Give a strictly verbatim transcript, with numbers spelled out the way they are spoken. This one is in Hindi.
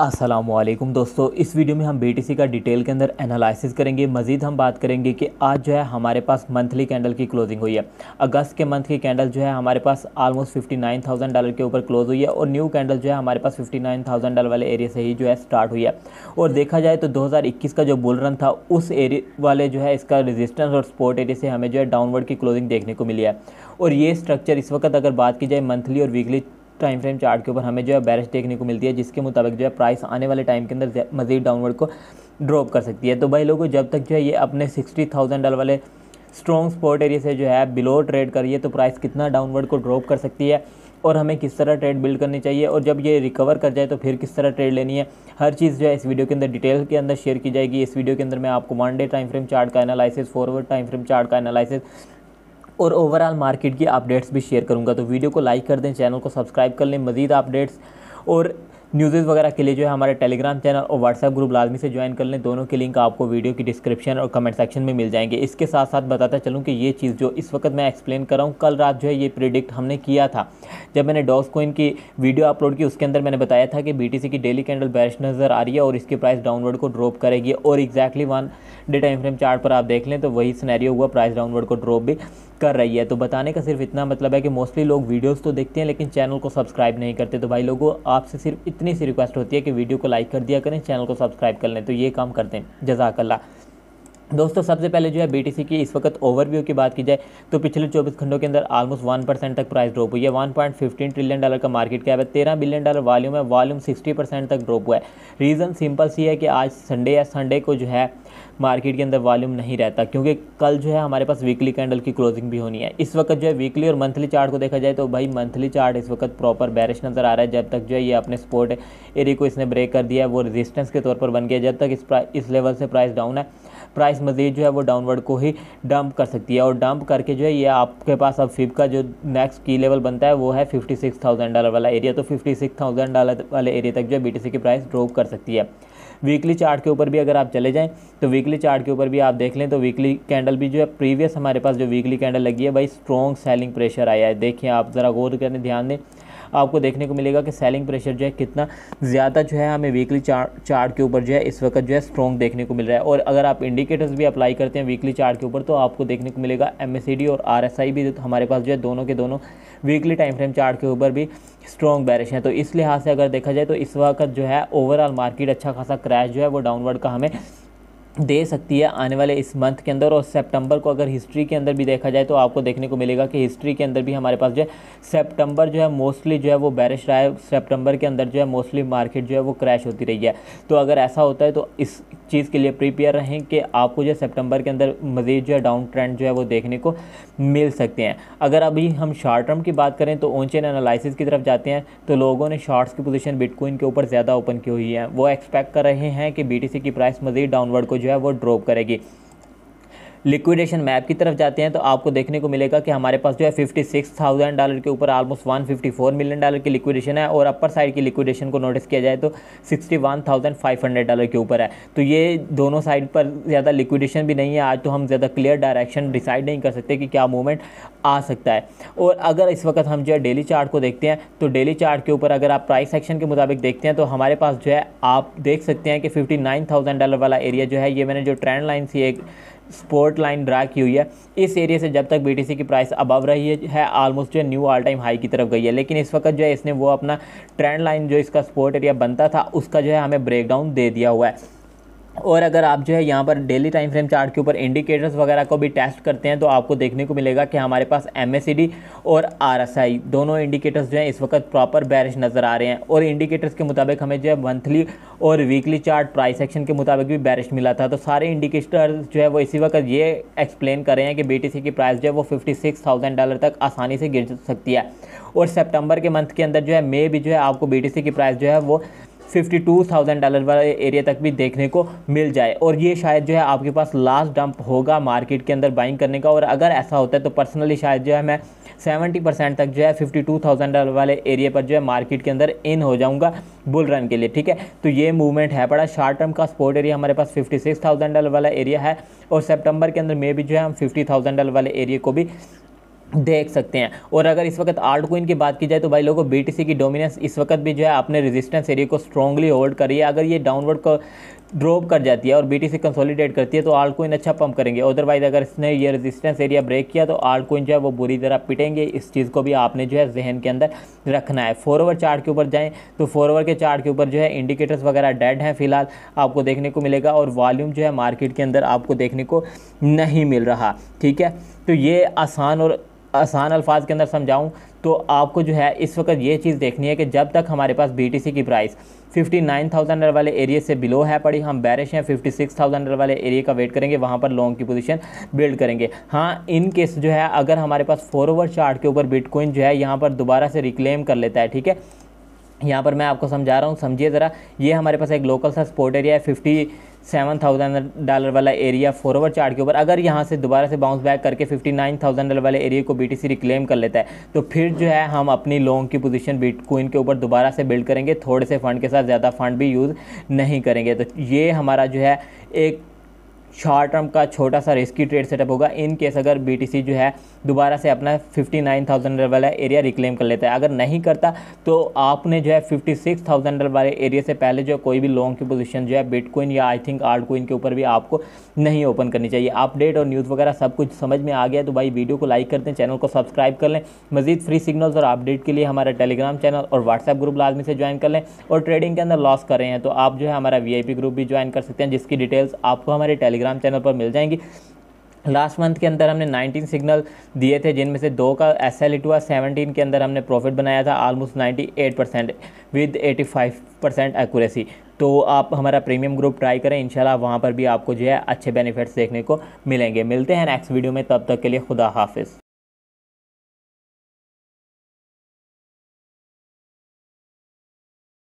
अस्सलामुअलैकुम दोस्तों, इस वीडियो में हम बी टी सी का डिटेल के अंदर एनालिसिस करेंगे। मज़ीद हम बात करेंगे कि आज जो है हमारे पास मंथली कैंडल की क्लोजिंग हुई है। अगस्त के मंथ की कैंडल जो है हमारे पास almost fifty nine thousand dollar के ऊपर क्लोज हुई है और न्यू कैंडल जो है हमारे पास फिफ्टी नाइन थाउजेंड डॉलर वाले एरिया से ही जो है स्टार्ट हुई है। और देखा जाए तो दो हज़ार इक्कीस का जो बुल रन था उस एरिया वाले जो है इसका रेजिस्टेंस और सपोर्ट एरिया से हमें जो है डाउनवर्ड की क्लोजिंग देखने को मिली है। और ये स्ट्रक्चर इस वक्त अगर बात की जाए मंथली और वीकली टाइम फ्रेम चार्ट के ऊपर हमें जो है बेरिश देखने को मिलती है, जिसके मुताबिक जो है प्राइस आने वाले टाइम के अंदर मज़ीद डाउनवर्ड को ड्रॉप कर सकती है। तो भाई लोगों, जब तक जो है ये अपने सिक्सटी थाउजेंड डॉलर वाले स्ट्रॉन्ग सपोर्ट एरिया से जो है बिलो ट्रेड करिए तो प्राइस कितना डाउनवर्ड को ड्रॉप कर सकती है और हमें किस तरह ट्रेड बिल्ड करनी चाहिए और जब ये रिकवर कर जाए तो फिर किस तरह ट्रेड लेनी है, हर चीज़ जो है इस वीडियो के अंदर डिटेल के अंदर शेयर की जाएगी। इस वीडियो के अंदर मैं आपको one day time frame chart का analysis, forward time frame chart का एनालिसिस और ओवरऑल मार्केट की अपडेट्स भी शेयर करूंगा। तो वीडियो को लाइक कर दें, चैनल को सब्सक्राइब कर लें। मज़ीद अपडेट्स और न्यूज़ेज़ वगैरह के लिए जो है हमारे टेलीग्राम चैनल और व्हाट्सएप ग्रुप लाजमी से ज्वाइन कर लें। दोनों के लिंक आपको वीडियो की डिस्क्रिप्शन और कमेंट सेक्शन में मिल जाएंगे। इसके साथ साथ बताता चलूँ कि ये चीज़ जो इस वक्त मैं एक्सप्लेन कर रहा हूँ, कल रात जो है ये प्रिडिक्ट हमने किया था। जब मैंने डॉज कोइन की वीडियो अपलोड की उसके अंदर मैंने बताया था कि बीटीसी की डेली कैंडल बेरिश नज़र आ रही है और इसकी प्राइस डाउनवर्ड को ड्रॉप करेगी। और exactly one day time frame chart पर आप देख लें तो वही सिनेरियो हुआ, प्राइस डाउनवर्ड को ड्रॉप भी कर रही है। तो बताने का सिर्फ इतना मतलब है कि मोस्टली लोग वीडियोस तो देखते हैं लेकिन चैनल को सब्सक्राइब नहीं करते। तो भाई लोगों, आपसे सिर्फ इतनी सी रिक्वेस्ट होती है कि वीडियो को लाइक कर दिया करें, चैनल को सब्सक्राइब कर लें। तो ये काम करते हैं, जज़ाकल्लाह। दोस्तों, सबसे पहले जो है बीटीसी की इस वक्त ओवरव्यू की बात की जाए तो पिछले चौबीस घंटों के अंदर आलमोस्ट वन परसेंट तक प्राइस ड्रॉप हुई है। One point one five trillion dollar का मार्केट कैप है, तेरह बिलियन डॉलर वॉल्यूम है, वॉल्यूम सिक्सटी परसेंट तक ड्रॉप हुआ है। रीज़न सिंपल सी है कि आज संडे या संडे को जो है मार्केट के अंदर वॉल्यूम नहीं रहता, क्योंकि कल जो है हमारे पास वीकली कैंडल की क्लोजिंग भी होनी है। इस वक्त जो है वीकली और मंथली चार्ट को देखा जाए तो भाई मंथली चार्ट इस वक्त प्रॉपर बेरिश नज़र आ रहा है। जब तक जो है ये अपने सपोर्ट एरिया को इसने ब्रेक कर दिया है वो रेजिस्टेंस के तौर पर बन गया। जब तक इस इस लेवल से प्राइस डाउन है, प्राइस मज़ीद जो है वो डाउनवर्ड को ही डंप कर सकती है। और डंप करके जो है ये आपके पास अब फिप का जो नेक्स्ट की लेवल बनता है वो है फिफ्टी सिक्स थाउजेंड डॉलर वाला एरिया। तो फिफ्टी सिक्स थाउजेंड डॉलर वाले एरिया तक जो है बीटीसी की प्राइस ड्रॉप कर सकती है। वीकली चार्ट के ऊपर भी अगर आप चले जाएं तो वीकली चार्ट के ऊपर भी आप देख लें तो वीकली कैंडल भी जो है प्रीवियस हमारे पास जो वीकली कैंडल लगी है भाई स्ट्रॉन्ग सेलिंग प्रेशर आया है। देखिए आप ज़रा गौर करें, ध्यान दें, आपको देखने को मिलेगा कि सेलिंग प्रेशर जो है कितना ज़्यादा जो है हमें वीकली चार्ट चार्ट के ऊपर जो है इस वक्त जो है स्ट्रॉन्ग देखने को मिल रहा है। और अगर आप इंडिकेटर्स भी अप्लाई करते हैं वीकली चार्ट के ऊपर तो आपको देखने को मिलेगा एम ए सी डी और आर एस आई भी हमारे पास जो है दोनों के दोनों वीकली टाइम फ्रेम चार्ट के ऊपर भी स्ट्रॉन्ग बेरिश है। तो इस लिहाज से अगर देखा जाए तो इस वक्त जो है ओवरऑल मार्केट अच्छा खासा क्रैश जो है वो डाउनवर्ड का हमें दे सकती है आने वाले इस मंथ के अंदर। और सितंबर को अगर हिस्ट्री के अंदर भी देखा जाए तो आपको देखने को मिलेगा कि हिस्ट्री के अंदर भी हमारे पास जो है सितंबर जो है मोस्टली जो है वो बेरिश रहा है। सितंबर के अंदर जो है मोस्टली मार्केट जो है वो क्रैश होती रही है। तो अगर ऐसा होता है तो इस चीज़ के लिए प्रिपेयर रहें कि आपको जो है सितंबर के अंदर मज़ीद जो है डाउन ट्रेंड जो है वो देखने को मिल सकते हैं। अगर अभी हम शॉर्ट टर्म की बात करें तो ऑन चेन एनालिसिस की तरफ जाते हैं तो लोगों ने शॉर्ट्स की पोजीशन बिटकॉइन के ऊपर ज़्यादा ओपन की हुई है। वो एक्सपेक्ट कर रहे हैं कि बीटीसी की प्राइस मज़ीद डाउनवर्ड जो है वो ड्रॉप करेगी। लिक्विडेशन मैप की तरफ जाते हैं तो आपको देखने को मिलेगा कि हमारे पास जो है फिफ्टी सिक्स थाउजेंड डॉलर के ऊपर almost one fifty four million dollar की लिक्विडेशन है। और अपर साइड की लिक्विडेशन को नोटिस किया जाए तो sixty one thousand five hundred dollar के ऊपर है। तो ये दोनों साइड पर ज़्यादा लिक्विडेशन भी नहीं है। आज तो हम ज़्यादा क्लियर डायरेक्शन डिसाइड नहीं कर सकते कि क्या मूवमेंट आ सकता है। और अगर इस वक्त हम जो है डेली चार्ट को देखते हैं तो डेली चार्ट के ऊपर अगर आप प्राइस एक्शन के मुताबिक देखते हैं तो हमारे पास जो है आप देख सकते हैं कि फिफ्टी नाइन थाउजेंड डॉलर वाला एरिया जो है ये मैंने जो ट्रेंड लाइन थी एक स्पोर्ट लाइन ड्रा की हुई है, इस एरिया से जब तक बीटीसी की प्राइस अबव रही है आलमोस्ट जो है न्यू ऑल टाइम हाई की तरफ गई है। लेकिन इस वक्त जो है इसने वो अपना ट्रेंड लाइन जो इसका स्पोर्ट एरिया बनता था उसका जो है हमें ब्रेकडाउन दे दिया हुआ है। और अगर आप जो है यहाँ पर डेली टाइम फ्रेम चार्ट के ऊपर इंडिकेटर्स वगैरह को भी टेस्ट करते हैं तो आपको देखने को मिलेगा कि हमारे पास एम ए सी डी और आर एस आई दोनों इंडिकेटर्स जो हैं इस वक्त प्रॉपर बेरिश नज़र आ रहे हैं। और इंडिकेटर्स के मुताबिक हमें जो है मंथली और वीकली चार्ट प्राइस एक्शन के मुताबिक भी बेरिश मिला था। तो सारे इंडिकेटर्स जो है वो इसी वक्त ये एक्सप्लेन कर रहे हैं कि बीटीसी की प्राइस जो है वो फिफ्टी सिक्स थाउजेंड डॉलर तक आसानी से गिर सकती है। और सितंबर के मंथ के अंदर जो है मे भी जो है आपको बीटीसी की प्राइस जो है वो फिफ्टी टू थाउजेंड डॉलर वाले एरिया तक भी देखने को मिल जाए। और ये शायद जो है आपके पास लास्ट डंप होगा मार्केट के अंदर बाइंग करने का। और अगर ऐसा होता है तो पर्सनली शायद जो है मैं सेवेंटी परसेंट तक जो है फिफ्टी टू थाउजेंड डॉलर वाले एरिया पर जो है मार्केट के अंदर इन हो जाऊंगा बुल रन के लिए। ठीक है, तो ये मूवमेंट है बड़ा। शॉर्ट टर्म का सपोर्ट एरिया हमारे पास फिफ्टी सिक्स थाउजेंड डॉलर वाला एरिया है और सितंबर के अंदर में भी जो है हम फिफ्टी थाउजेंड डॉलर वाले एरिया को भी देख सकते हैं। और अगर इस वक्त आल्ट कॉइन की बात की जाए तो भाई लोगों बीटीसी की डोमिनेंस इस वक्त भी जो है अपने रेजिस्टेंस एरिया को स्ट्रांगली होल्ड करी है। अगर ये डाउनवर्ड को ड्रॉप कर जाती है और बीटीसी कंसोलिडेट करती है तो आल्ट कॉइन अच्छा पंप करेंगे। अदरवाइज अगर इसने ये रेजिस्टेंस एरिया ब्रेक किया तो आल्ट कॉइन जो है वो बुरी तरह पिटेंगे। इस चीज़ को भी आपने जो है जहन के अंदर रखना है। फोर ओवर चार्ट के ऊपर जाएँ तो फोर ओवर के चार्ट के ऊपर जो है इंडिकेटर्स वगैरह डेड हैं फिलहाल आपको देखने को मिलेगा, और वॉल्यूम जो है मार्केट के अंदर आपको देखने को नहीं मिल रहा। ठीक है, तो ये आसान और आसान अल्फाज के अंदर समझाऊं तो आपको जो है इस वक्त ये चीज़ देखनी है कि जब तक हमारे पास बीटीसी की प्राइस फिफ्टी नाइन थाउजेंड वाले एरिया से बिलो है पड़ी, हम बैरिश हैं, फिफ्टी सिक्स थाउजेंड वाले एरिया का वेट करेंगे, वहाँ पर लॉन्ग की पोजीशन बिल्ड करेंगे। हाँ, इन केस जो है अगर हमारे पास फोर ओवर चार्ट के ऊपर बिटकॉइन जो है यहाँ पर दोबारा से रिक्लेम कर लेता है, ठीक है, यहाँ पर मैं आपको समझा रहा हूँ, समझिए ज़रा। ये हमारे पास एक लोकल सा स्पोर्ट एरिया है, फिफ्टी सेवन थाउजेंड डॉलर वाला एरिया फोर ओवर चार्ट के ऊपर। अगर यहाँ से दोबारा से बाउंस बैक करके फिफ्टी नाइन थाउजेंड डॉलर वाले एरिया को बीटीसी रिक्लेम कर लेता है तो फिर जो है हम अपनी लॉन्ग की पोजीशन बिटकॉइन के ऊपर दोबारा से बिल्ड करेंगे, थोड़े से फंड के साथ, ज़्यादा फंड भी यूज़ नहीं करेंगे। तो ये हमारा जो है एक शॉर्ट टर्म का छोटा सा रिस्की ट्रेड सेटअप होगा इन केस अगर बीटीसी जो है दोबारा से अपना फिफ्टी नाइन थाउजेंड वाला एरिया रिक्लेम कर लेता है। अगर नहीं करता तो आपने जो है फिफ्टी सिक्स थाउजेंड वाले एरिया से पहले जो कोई भी लॉन्ग की पोजीशन जो है बिटकॉइन या आई थिंक आल्ट कॉइन के ऊपर भी आपको नहीं ओपन करनी चाहिए। अपडेट और न्यूज़ वगैरह सब कुछ समझ में आ गया तो भाई वीडियो को लाइक करते हैं, चैनल को सब्सक्राइब कर लें। मजीद फ्री सिग्नल्स और अपडेट के लिए हमारा टेलीग्राम चैनल और व्हाट्सएप ग्रुप लाजमी से ज्वाइन कर लें। और ट्रेडिंग के अंदर लॉस कर रहे हैं तो आप जो है हमारा वी आई पी ग्रुप भी ज्वाइन कर सकते हैं, जिसकी डिटेल्स आपको हमारे टेलीग्राम चैनल पर मिल जाएंगी। लास्ट मंथ के अंदर हमने नाइनटीन सिग्नल दिए थे, जिनमें से दो का एस एल हिट हुआ, सेवनटीन के अंदर हमने प्रॉफिट बनाया था almost ninety eight percent with eighty five percent accuracy. तो आप हमारा प्रीमियम ग्रुप ट्राई करें, इंशाल्लाह वहाँ पर भी आपको जो है अच्छे बेनिफिट्स देखने को मिलेंगे। मिलते हैं नेक्स्ट वीडियो में, तब तक के लिए खुदा हाफिज़।